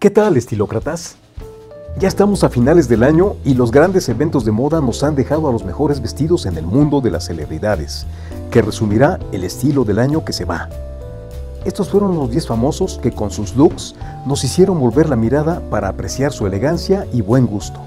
¿Qué tal, estilócratas? Ya estamos a finales del año y los grandes eventos de moda nos han dejado a los mejores vestidos en el mundo de las celebridades, que resumirá el estilo del año que se va. Estos fueron los 10 famosos que con sus looks nos hicieron volver la mirada para apreciar su elegancia y buen gusto.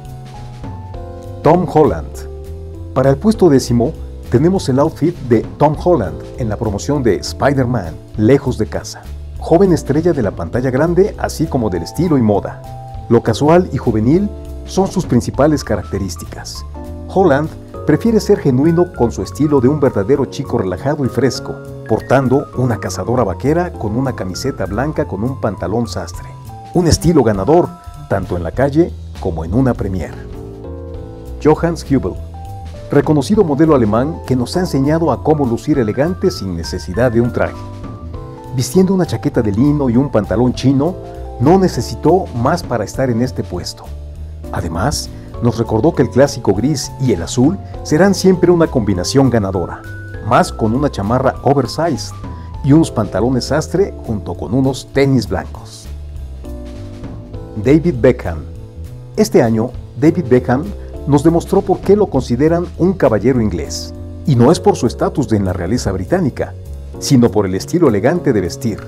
Tom Holland. Para el puesto 10º, tenemos el outfit de Tom Holland en la promoción de Spider-Man: Lejos de Casa. Joven estrella de la pantalla grande, así como del estilo y moda. Lo casual y juvenil son sus principales características. Holland prefiere ser genuino con su estilo de un verdadero chico relajado y fresco, portando una cazadora vaquera con una camiseta blanca con un pantalón sastre. Un estilo ganador, tanto en la calle como en una premiere. Johannes Huber, reconocido modelo alemán que nos ha enseñado a cómo lucir elegante sin necesidad de un traje. Vistiendo una chaqueta de lino y un pantalón chino, no necesitó más para estar en este puesto. Además, nos recordó que el clásico gris y el azul serán siempre una combinación ganadora, más con una chamarra oversized y unos pantalones sastre junto con unos tenis blancos. David Beckham. Este año, David Beckham nos demostró por qué lo consideran un caballero inglés, y no es por su estatus en la realeza británica, sino por el estilo elegante de vestir.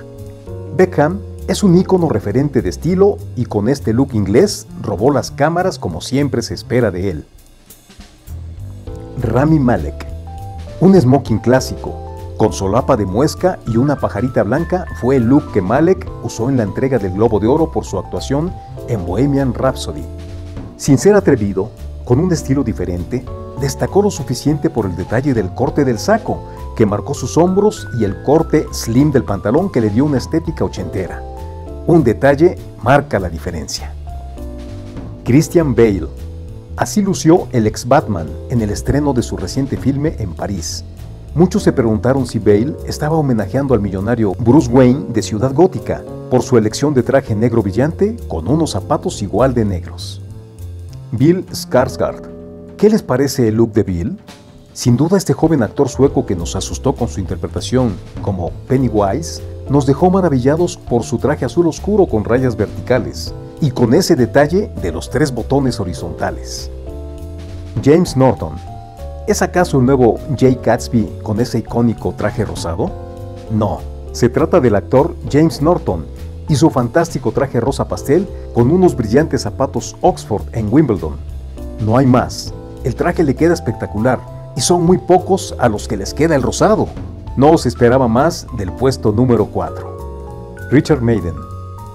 Beckham es un ícono referente de estilo y con este look inglés robó las cámaras como siempre se espera de él. Rami Malek. Un smoking clásico, con solapa de muesca y una pajarita blanca fue el look que Malek usó en la entrega del Globo de Oro por su actuación en Bohemian Rhapsody. Sin ser atrevido, con un estilo diferente, destacó lo suficiente por el detalle del corte del saco, que marcó sus hombros, y el corte slim del pantalón que le dio una estética ochentera. Un detalle marca la diferencia. Christian Bale. Así lució el ex Batman en el estreno de su reciente filme en París. Muchos se preguntaron si Bale estaba homenajeando al millonario Bruce Wayne de Ciudad Gótica por su elección de traje negro brillante con unos zapatos igual de negros. Bill Skarsgård. ¿Qué les parece el look de Bill? Sin duda, este joven actor sueco que nos asustó con su interpretación como Pennywise nos dejó maravillados por su traje azul oscuro con rayas verticales y con ese detalle de los 3 botones horizontales. James Norton. ¿Es acaso el nuevo Jay Gatsby con ese icónico traje rosado? No, se trata del actor James Norton y su fantástico traje rosa pastel con unos brillantes zapatos Oxford en Wimbledon. No hay más. El traje le queda espectacular y son muy pocos a los que les queda el rosado. No se esperaba más del puesto número 4. Richard Madden.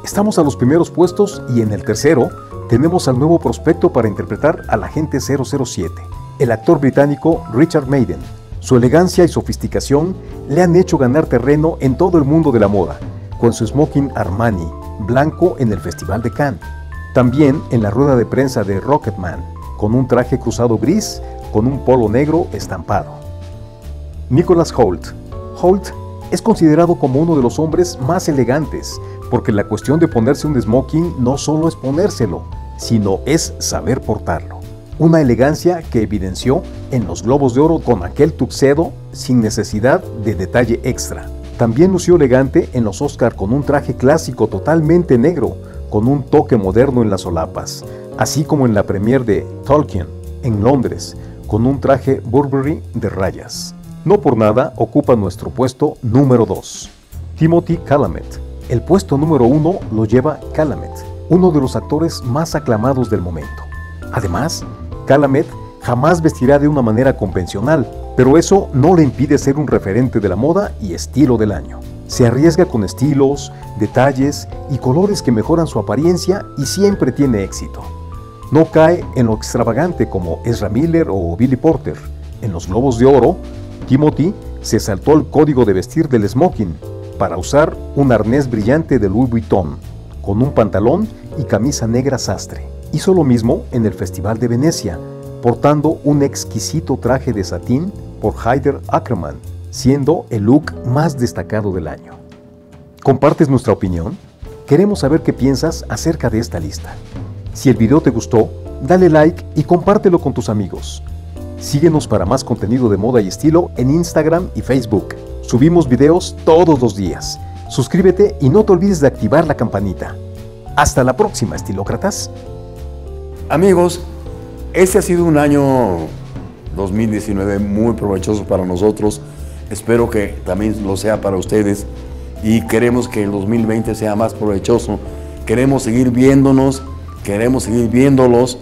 Estamos a los primeros puestos y en el tercero tenemos al nuevo prospecto para interpretar al agente 007, el actor británico Richard Madden. Su elegancia y sofisticación le han hecho ganar terreno en todo el mundo de la moda, con su smoking Armani blanco en el Festival de Cannes. También en la rueda de prensa de Rocketman, con un traje cruzado gris con un polo negro estampado. Nicholas Holt. Holt es considerado como uno de los hombres más elegantes, porque la cuestión de ponerse un smoking no solo es ponérselo, sino es saber portarlo. Una elegancia que evidenció en los Globos de Oro con aquel tuxedo sin necesidad de detalle extra. También lució elegante en los Oscar con un traje clásico totalmente negro, con un toque moderno en las solapas, así como en la premiere de Tolkien, en Londres, con un traje Burberry de rayas. No por nada ocupa nuestro puesto número 2. Timothée Chalamet. El puesto número 1 lo lleva Chalamet, uno de los actores más aclamados del momento. Además, Chalamet jamás vestirá de una manera convencional, pero eso no le impide ser un referente de la moda y estilo del año. Se arriesga con estilos, detalles y colores que mejoran su apariencia y siempre tiene éxito. No cae en lo extravagante como Ezra Miller o Billy Porter. En los Globos de Oro, Timothée se saltó el código de vestir del smoking para usar un arnés brillante de Louis Vuitton, con un pantalón y camisa negra sastre. Hizo lo mismo en el Festival de Venecia, portando un exquisito traje de satín por Haider Ackermann, siendo el look más destacado del año. ¿Compartes nuestra opinión? Queremos saber qué piensas acerca de esta lista. Si el video te gustó, dale like y compártelo con tus amigos. Síguenos para más contenido de moda y estilo en Instagram y Facebook. Subimos videos todos los días. Suscríbete y no te olvides de activar la campanita. Hasta la próxima, estilócratas. Amigos, este ha sido un año 2019 muy provechoso para nosotros. Espero que también lo sea para ustedes y queremos que el 2020 sea más provechoso. Queremos seguir viéndonos, queremos seguir viéndolos.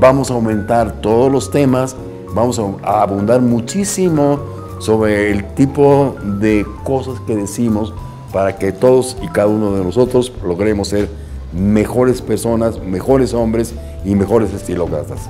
Vamos a aumentar todos los temas, vamos a abundar muchísimo sobre el tipo de cosas que decimos para que todos y cada uno de nosotros logremos ser mejores personas, mejores hombres y mejores estilócratas.